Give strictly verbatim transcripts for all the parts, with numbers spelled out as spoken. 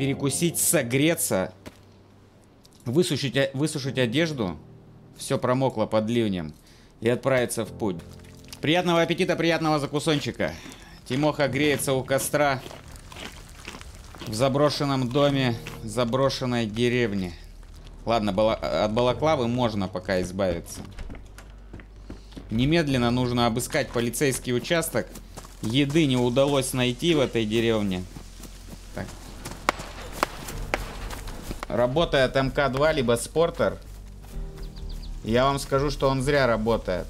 перекусить, согреться, высушить, высушить одежду. Все промокло под ливнем. И отправиться в путь. Приятного аппетита, приятного закусончика. Тимоха греется у костра в заброшенном доме заброшенной деревни. Ладно, от балаклавы можно пока избавиться. Немедленно нужно обыскать полицейский участок. Еды не удалось найти в этой деревне. Так. Работая от эм ка два либо спортер, я вам скажу, что он зря работает.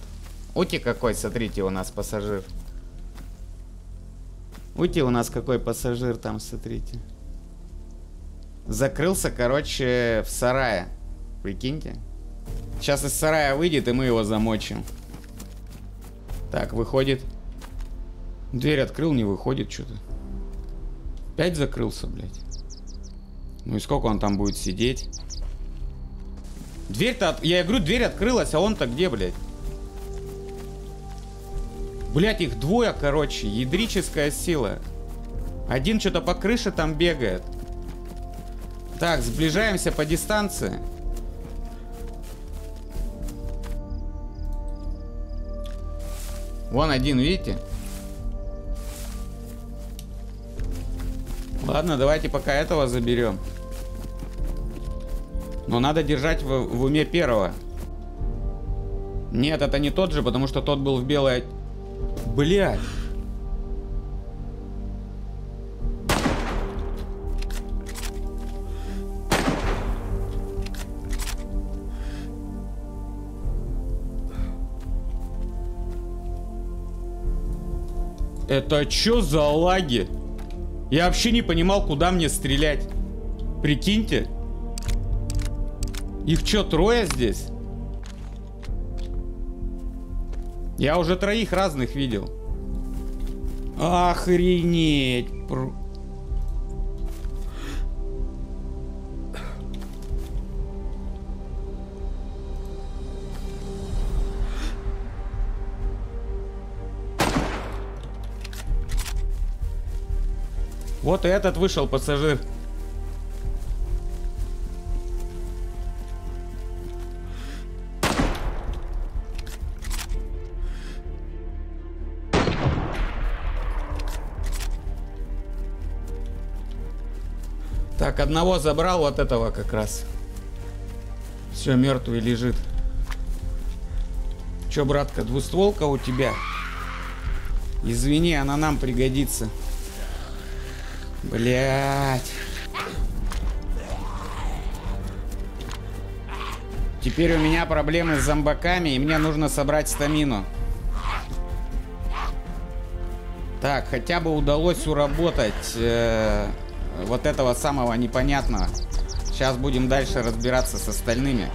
Ути какой, смотрите, у нас пассажир. Ути у нас какой пассажир там, смотрите. Закрылся, короче, в сарае. Прикиньте. Сейчас из сарая выйдет, и мы его замочим. Так, выходит. Дверь открыл, не выходит что-то. Опять закрылся, блядь. Ну и сколько он там будет сидеть? Дверь-то... От... Я говорю, дверь открылась, а он-то где, блядь? Блядь, их двое, короче. Ядрическая сила. Один что-то по крыше там бегает. Так, сближаемся по дистанции. Вон один, видите? Ладно, давайте пока этого заберем. Но надо держать в, в уме первого. Нет, это не тот же, потому что тот был в белой... Блядь. Это чё за лаги? Я вообще не понимал, куда мне стрелять. Прикиньте. Их чё, трое здесь? Я уже троих разных видел. Охренеть. Вот и этот вышел, пассажир. Так, одного забрал, вот этого как раз. Все, мертвый лежит. Че, братка, двустволка у тебя? Извини, она нам пригодится. Блять. Теперь у меня проблемы с зомбаками, и мне нужно собрать стамину. Так, хотя бы удалось уработать э, вот этого самого непонятного. Сейчас будем дальше разбираться с остальными.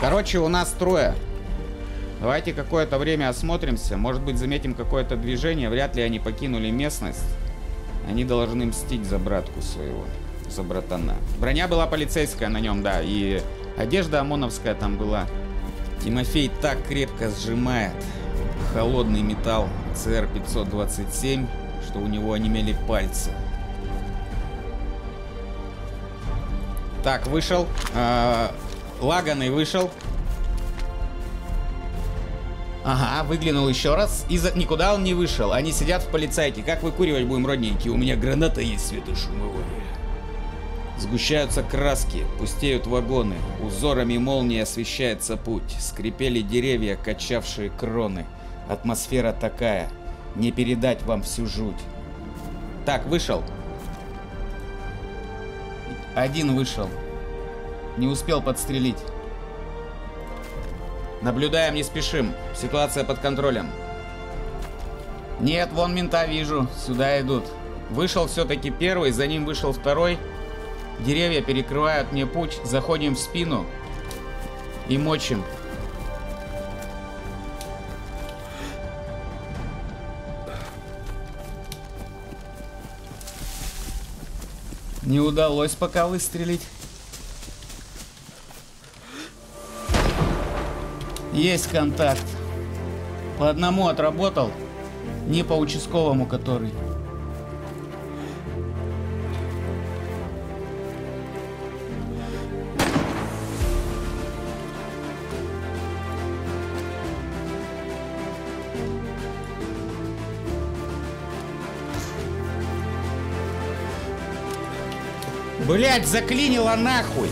Короче, у нас трое. Давайте какое-то время осмотримся. Может быть, заметим какое-то движение. Вряд ли они покинули местность. Они должны мстить за братку своего, за братана. Броня была полицейская на нем, да, и одежда ОМОНовская там была. Тимофей так крепко сжимает холодный металл цэ эр пятьсот двадцать семь, что у него онемели пальцы. Так, вышел. Э-э, лаганый вышел. Ага, выглянул еще раз. И за... никуда он не вышел. Они сидят в полицайке. Как выкуривать будем, родненькие? У меня граната есть светошумовая. Сгущаются краски, пустеют вагоны. Узорами молнии освещается путь. Скрипели деревья, качавшие кроны. Атмосфера такая. Не передать вам всю жуть. Так, вышел. Один вышел. Не успел подстрелить. Наблюдаем, не спешим. Ситуация под контролем. Нет, вон мента вижу. Сюда идут. Вышел все-таки первый, за ним вышел второй. Деревья перекрывают мне путь. Заходим в спину и мочим. Не удалось пока выстрелить. Есть контакт. По одному отработал. Не по участковому, который. Блять, заклинило нахуй.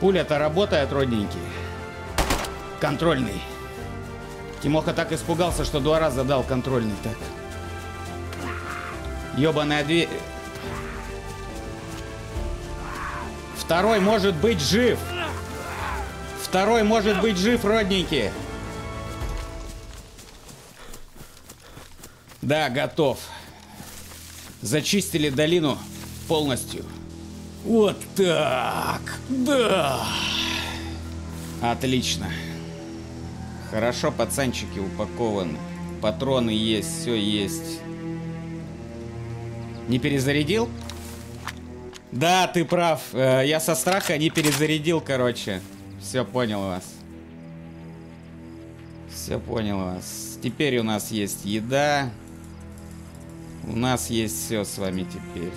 Пуля-то работает, родненький. Контрольный. Тимоха так испугался, что два раза дал контрольный так. Ёбаная дверь. Второй может быть жив. Второй может быть жив, родненький. Да, готов. Зачистили долину полностью. Вот так. Да. Отлично. Хорошо, пацанчики упакованы. Патроны есть, все есть. Не перезарядил? Да, ты прав. Я со страха не перезарядил, короче. Все, понял вас. Все, понял вас. Теперь у нас есть еда. У нас есть все с вами теперь.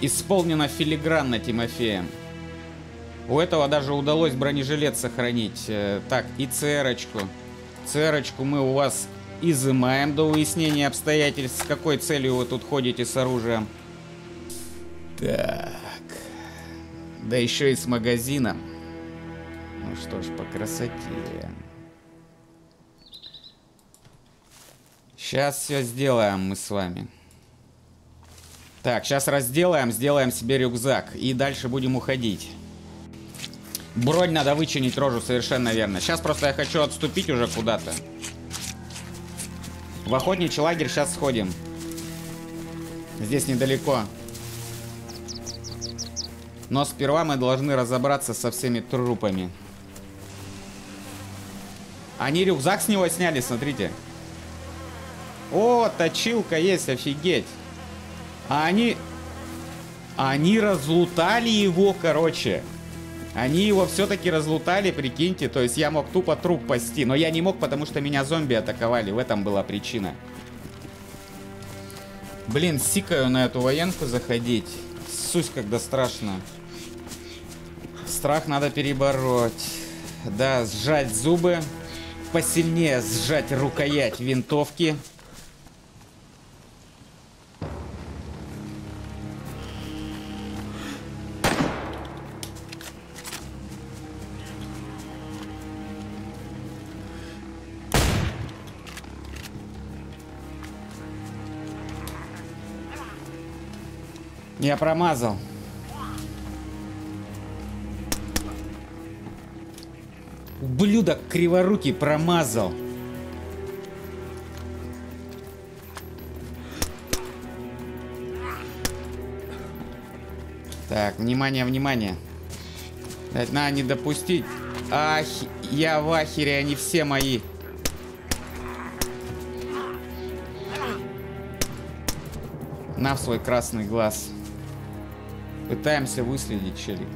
Исполнено филигранно Тимофеем. У этого даже удалось бронежилет сохранить. Так, и ЦРочку. ЦРочку мы у вас изымаем до выяснения обстоятельств, с какой целью вы тут ходите с оружием. Так. Да еще и с магазином. Ну что ж, по красоте. Сейчас все сделаем мы с вами. Так, сейчас разделаем, сделаем себе рюкзак. И дальше будем уходить. Бронь надо вычинить, рожу, совершенно верно. Сейчас просто я хочу отступить уже куда-то. В охотничий лагерь сейчас сходим. Здесь недалеко. Но сперва мы должны разобраться со всеми трупами. Они рюкзак с него сняли, смотрите. О, точилка есть, офигеть. А они... Они разлутали его, короче. Они его все-таки разлутали, прикиньте. То есть я мог тупо труп пасти. Но я не мог, потому что меня зомби атаковали. В этом была причина. Блин, сикаю на эту военку заходить. Сусь, когда страшно. Страх надо перебороть. Да, сжать зубы. Посильнее сжать рукоять винтовки. Я промазал. Ублюдок криворукий промазал. Так, внимание, внимание. Дать надо не допустить. Ах, я в ахере, они все мои. На в свой красный глаз. Пытаемся выследить челик.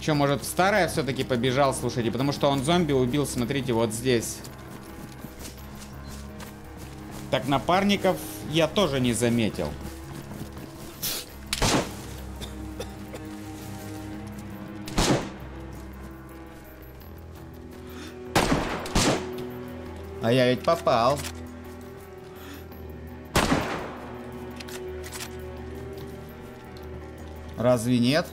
Че, может, в старое все-таки побежал, слушайте? Потому что он зомби убил, смотрите, вот здесь. Так, напарников я тоже не заметил. А я ведь попал. Разве нет?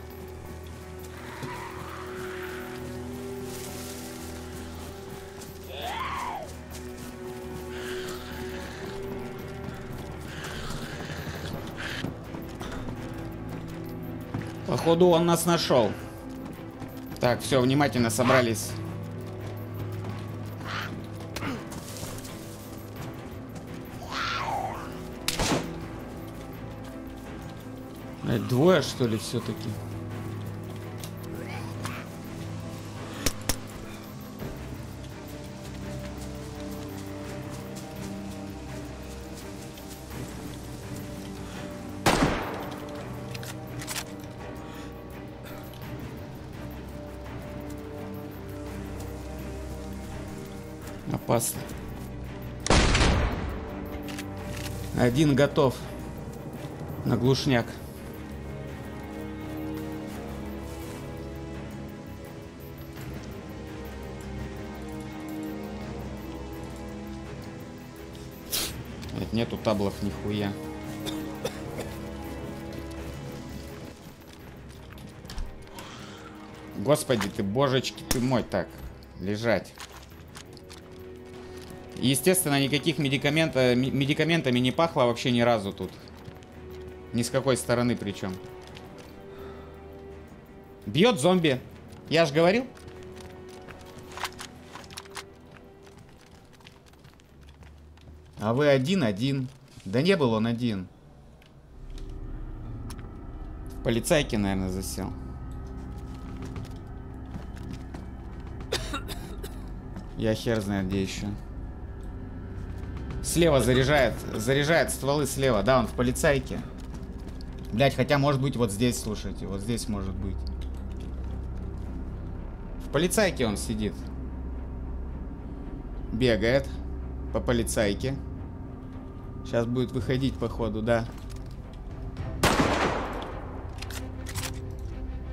Походу он нас нашел. Так, все, внимательно собрались. Двое, что ли, все-таки? Опасно. Один готов. На глушняк. нету таблов нихуя. Господи ты, божечки ты мой. Так, лежать. Естественно, никаких медикаментов, медикаментами не пахло вообще ни разу тут. Ни с какой стороны причем. Бьет зомби. Я же говорил. А вы один-один. Да не был он один. В полицайке, наверное, засел. Я хер знает где еще. Слева заряжает. Заряжает стволы слева. Да, он в полицайке. Блять, хотя может быть вот здесь, слушайте. Вот здесь может быть. В полицайке он сидит. Бегает по полицайке. Сейчас будет выходить, походу, да.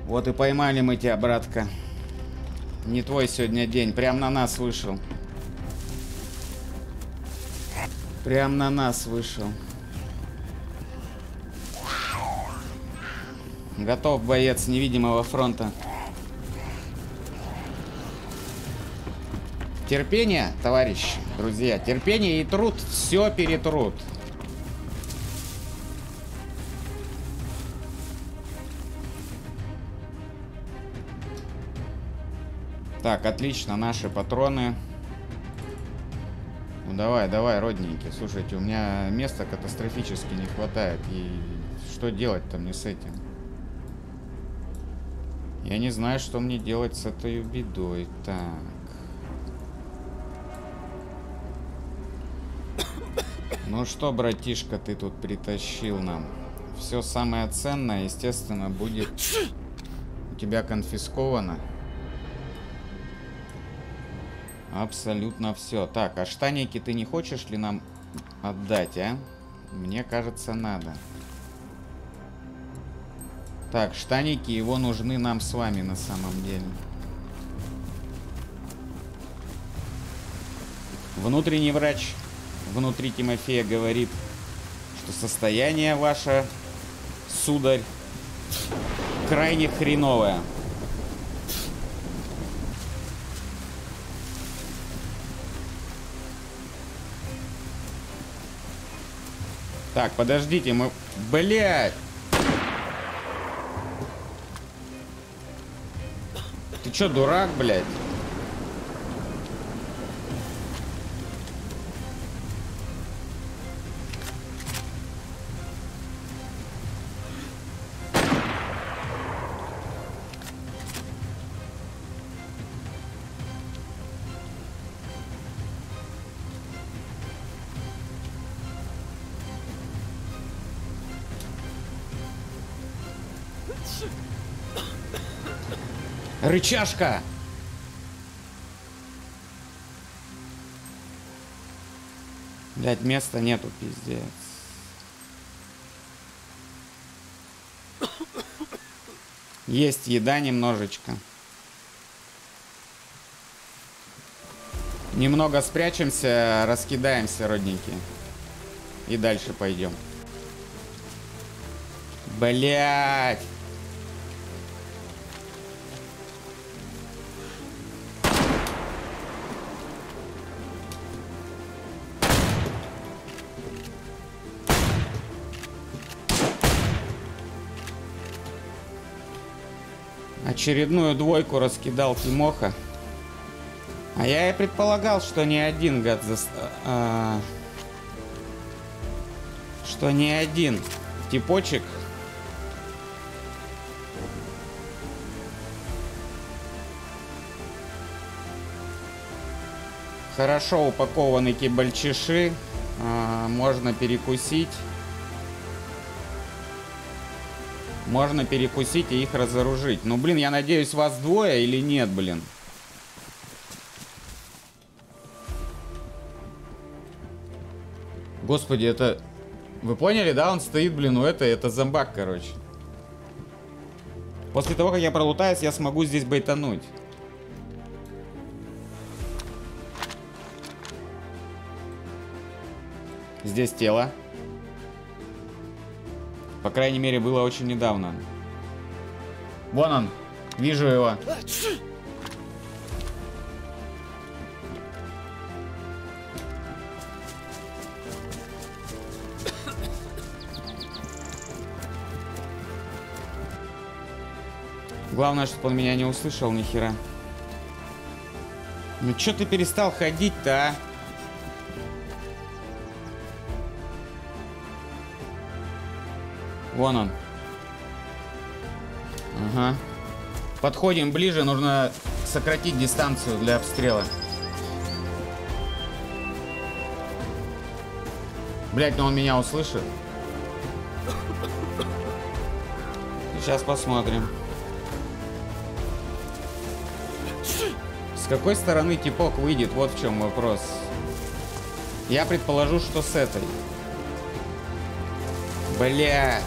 Вот и поймали мы тебя, братка. Не твой сегодня день. Прям на нас вышел. Прям на нас вышел. Готов, боец невидимого фронта. Терпение, товарищи, друзья. Терпение и труд. Все перетрут. Так, отлично, наши патроны. Ну давай, давай, родненький. Слушайте, у меня места катастрофически не хватает. И что делать-то мне с этим? Я не знаю, что мне делать с этой бедой. Так. Ну что, братишка, ты тут притащил нам? Все самое ценное, естественно, будет у тебя конфисковано. Абсолютно все. Так, а штаники ты не хочешь ли нам отдать, а? Мне кажется, надо. Так, штаники его нужны нам с вами на самом деле. Внутренний врач внутри Тимофея говорит, что состояние ваше, сударь, крайне хреновое. Так, подождите, мы... Блядь! Ты чё, дурак, блядь? Рычажка! Блять, места нету, пиздец. Есть еда немножечко. Немного спрячемся, раскидаемся, родненькие. И дальше пойдем. Блять! Очередную двойку раскидал Тимоха. А я и предполагал, что не один, гад, за... а... что не один типочек хорошо упакованы кибальчиши, а, можно перекусить. Можно перекусить и их разоружить. Ну, блин, я надеюсь, вас двое или нет, блин? Господи, это... Вы поняли, да? Он стоит, блин, у этой. Это зомбак, короче. После того, как я пролутаюсь, я смогу здесь байтануть. Здесь тело. По крайней мере, было очень недавно. Вон он. Вижу его. Главное, чтобы он меня не услышал, нихера. Ну чё ты перестал ходить-то, а? Вон он. Ага. Подходим ближе, нужно сократить дистанцию для обстрела. Блять, но он меня услышит. Сейчас посмотрим. С какой стороны типок выйдет? Вот в чем вопрос. Я предположу, что с этой. Бля.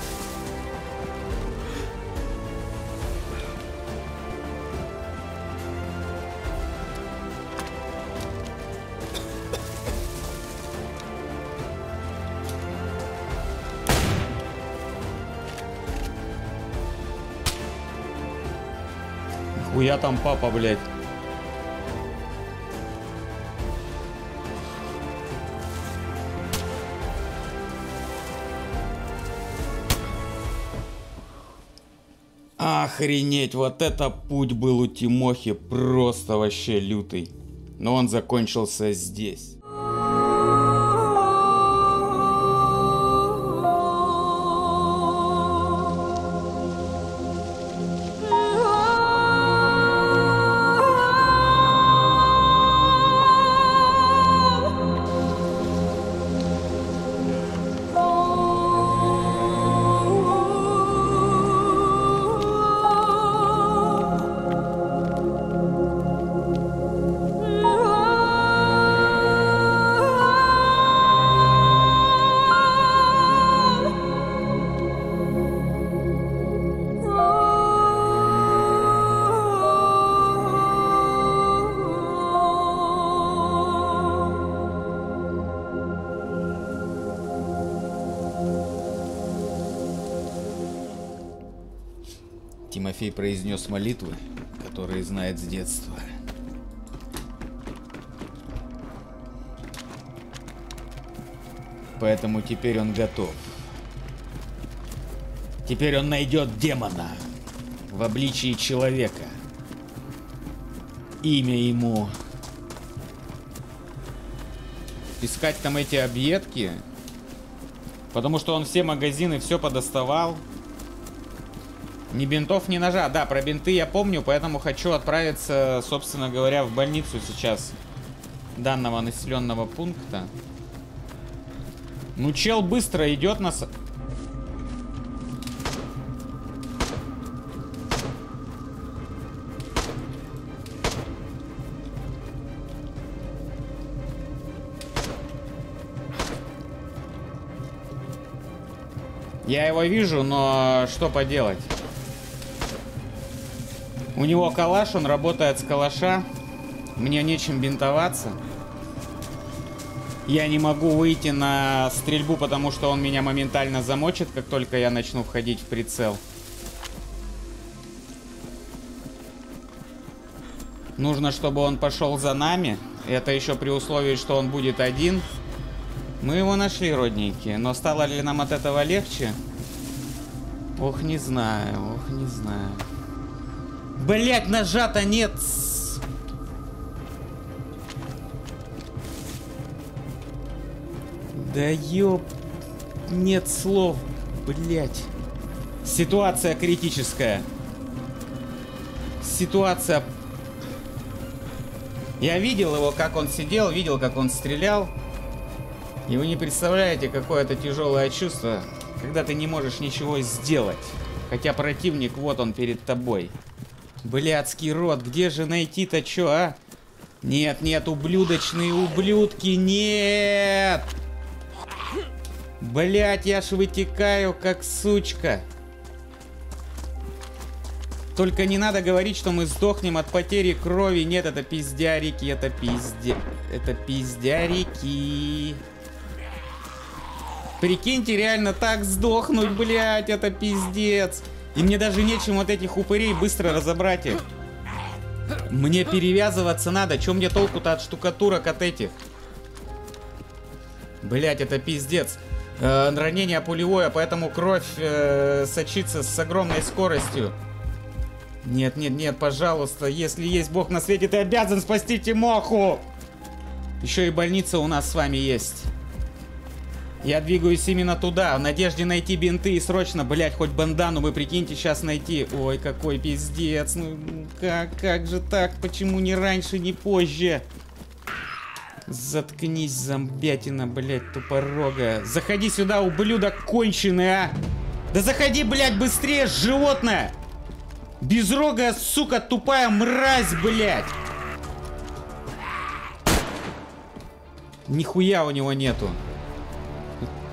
Хуя там папа, блядь. Охренеть, вот это путь был у Тимохи просто вообще лютый. Но он закончился здесь. Тимофей произнес молитвы, которые знает с детства. Поэтому теперь он готов. Теперь он найдет демона в обличии человека. Имя ему. Искать там эти объедки, потому что он все магазины, все подоставал. Ни бинтов, ни ножа. Да, про бинты я помню, поэтому хочу отправиться, собственно говоря, в больницу сейчас данного населенного пункта. Ну, чел быстро идет нас... Я его вижу, но что поделать? У него калаш, он работает с калаша. Мне нечем бинтоваться. Я не могу выйти на стрельбу, потому что он меня моментально замочит, как только я начну входить в прицел. Нужно, чтобы он пошел за нами. Это еще при условии, что он будет один. Мы его нашли, родненькие. Но стало ли нам от этого легче? Ох, не знаю, ох, не знаю. Блять, ножа-то нет. Да ёп. Нет слов, блять. Ситуация критическая. Ситуация. Я видел его, как он сидел, видел, как он стрелял. И вы не представляете, какое это тяжелое чувство, когда ты не можешь ничего сделать. Хотя противник, вот он перед тобой. Блядский рот, где же найти-то чё, а? Нет, нет, ублюдочные ублюдки, нет! Блядь, я ж вытекаю, как сучка. Только не надо говорить, что мы сдохнем от потери крови. Нет, это пиздярики, это пизде... Это пиздярики. Прикиньте, реально так сдохнуть, блядь, это пиздец. И мне даже нечем от этих упырей быстро разобрать их. Мне перевязываться надо. Чё мне толку-то от штукатурок от этих? Блядь, это пиздец. Э, ранение пулевое, поэтому кровь э, сочится с огромной скоростью. Нет, нет, нет, пожалуйста. Если есть Бог на свете, ты обязан спасти Тимоху. Еще и больница у нас с вами есть. Я двигаюсь именно туда, в надежде найти бинты и срочно, блядь, хоть бандану вы прикиньте сейчас найти. Ой, какой пиздец. Ну как, как же так? Почему не раньше, не позже? Заткнись, зомбятина, блядь, тупорога. Заходи сюда, ублюдок конченый, а! Да заходи, блядь, быстрее, животное! Безрогая, сука, тупая мразь, блядь! Нихуя у него нету.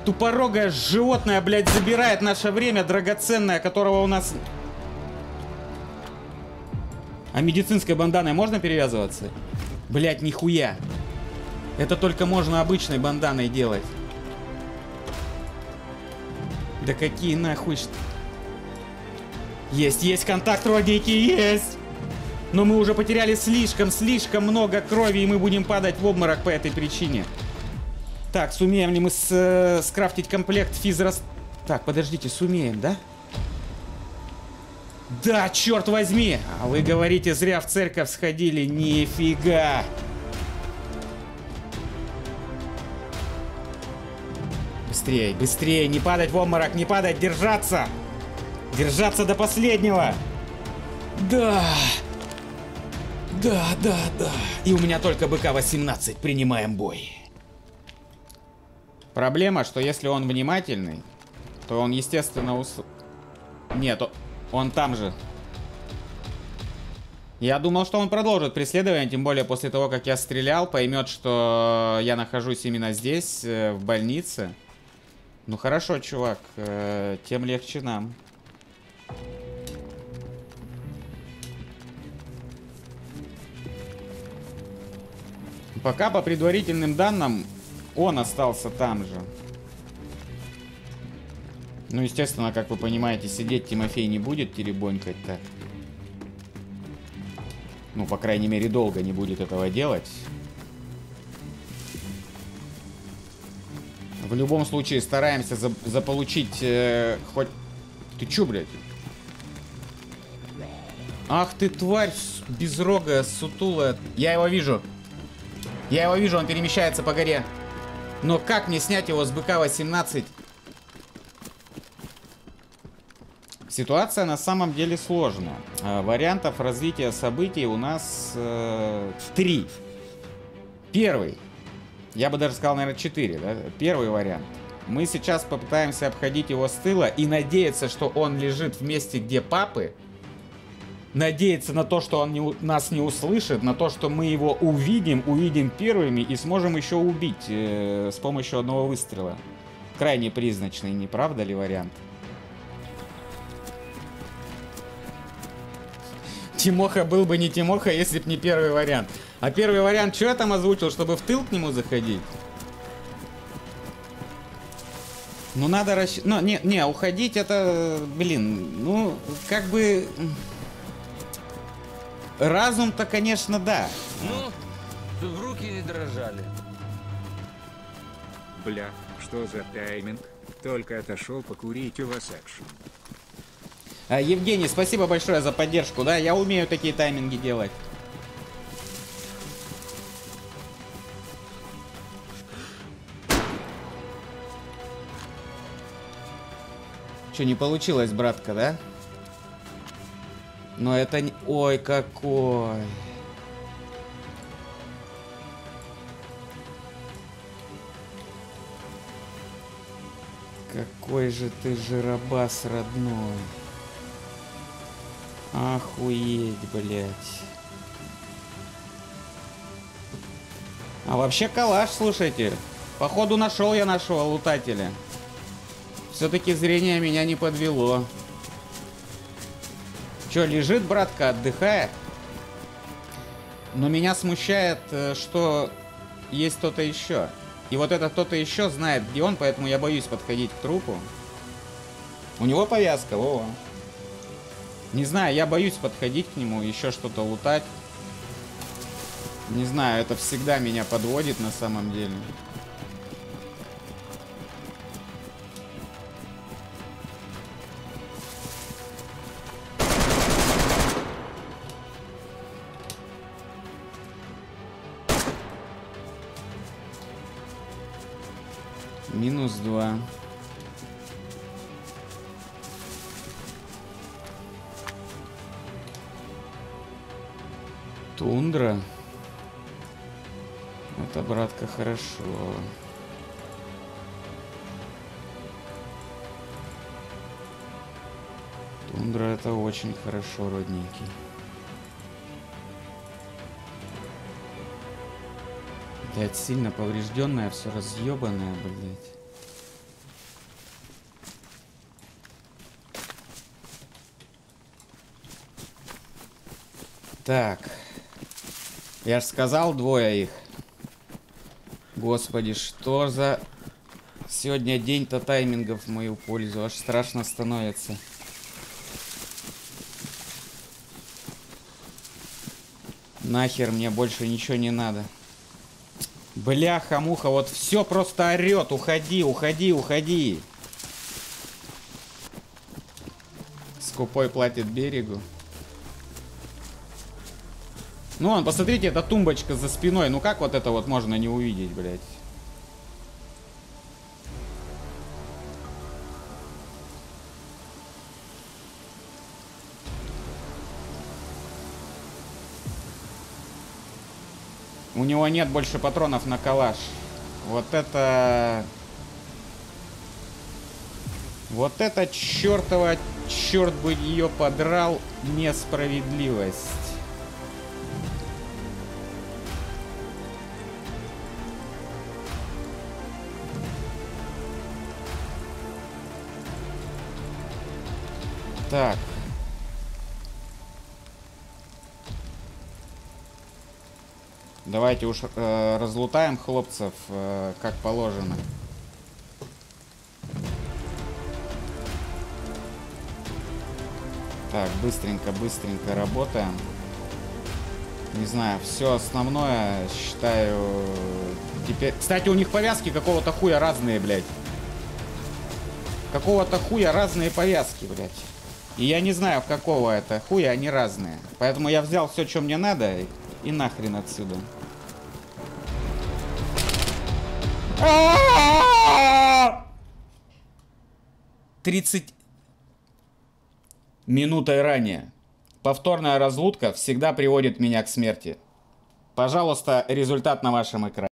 Тупорогое животное, блядь, забирает наше время драгоценное, которого у нас... А медицинской банданой можно перевязываться? Блядь, нихуя. Это только можно обычной банданой делать. Да какие нахуй... Есть, есть контакт, родники, есть! Но мы уже потеряли слишком, слишком много крови, и мы будем падать в обморок по этой причине. Так, сумеем ли мы с, э, скрафтить комплект физрас... Так, подождите, сумеем, да? Да, черт возьми! А вы говорите, зря в церковь сходили. Нифига! Быстрее, быстрее! Не падать в обморок, не падать! Держаться! Держаться до последнего! Да! Да, да, да! И у меня только бэ ка восемнадцать. Принимаем бой. Проблема, что если он внимательный, то он, естественно, ус... Нет, он там же. Я думал, что он продолжит преследование, тем более после того, как я стрелял, поймет, что я нахожусь именно здесь, в больнице. Ну хорошо, чувак, тем легче нам. Пока по предварительным данным... Он остался там же. Ну, естественно, как вы понимаете, сидеть Тимофей не будет теребонькать так. Ну, по крайней мере, долго не будет этого делать. В любом случае, стараемся за заполучить э, хоть... Ты чё, блядь? Ах ты, тварь безрогая, сутулая. Я его вижу. Я его вижу, он перемещается по горе. Но как мне снять его с бэ ка восемнадцать? Ситуация на самом деле сложная. Вариантов развития событий у нас э, три. Первый. Я бы даже сказал, наверное, четыре. Да? Первый вариант. Мы сейчас попытаемся обходить его с тыла и надеяться, что он лежит в месте, где папы. Надеяться на то, что он не, нас не услышит, на то, что мы его увидим, увидим первыми и сможем еще убить э, с помощью одного выстрела. Крайне призрачный, не правда ли вариант? Тимоха был бы не Тимоха, если бы не первый вариант. А первый вариант, что я там озвучил, чтобы в тыл к нему заходить? Ну надо расщ... Ну, не, не, уходить это, блин, ну, как бы... Разум-то, конечно, да. Ну, в руки не дрожали. Бля, что за тайминг? Только отошел покурить, у вас экшен. А, Евгений, спасибо большое за поддержку, да? Я умею такие тайминги делать. Че, не получилось, братка, да? Но это не... Ой, какой... Какой же ты жиробас, родной. Охуеть, блядь. А вообще калаш, слушайте. Походу нашел я нашего лутателя. Все-таки зрение меня не подвело. Че, лежит, братка, отдыхает? Но меня смущает, что есть кто-то еще. И вот это кто-то еще знает, где он, поэтому я боюсь подходить к трупу. У него повязка, во. Не знаю, я боюсь подходить к нему, еще что-то лутать. Не знаю, это всегда меня подводит на самом деле. Минус два. Тундра. Это, братка, хорошо. Тундра это очень хорошо, родненький. Блять, сильно поврежденная, все разъебанное, блять. Так. Я же сказал, двое их. Господи, что за... Сегодня день-то таймингов в мою пользу. Аж страшно становится. Нахер мне больше ничего не надо. Бляха-муха, вот все просто орет. Уходи, уходи, уходи. Скупой платит берегу. Ну, вон, посмотрите, эта тумбочка за спиной. Ну, как вот это вот можно не увидеть, блядь? У него нет больше патронов на калаш. Вот это... Вот это чертова... Черт бы ее подрал. Несправедливость. Так. Давайте уж э, разлутаем хлопцев, э, как положено. Так, быстренько, быстренько работаем. Не знаю, все основное, считаю, теперь... Кстати, у них повязки какого-то хуя разные, блядь. Какого-то хуя разные повязки, блядь. И я не знаю, какого это хуя, они разные. Поэтому я взял все, что мне надо, и, и нахрен отсюда. тридцать минутой ранее. Повторная разлутка всегда приводит меня к смерти. Пожалуйста, результат на вашем экране.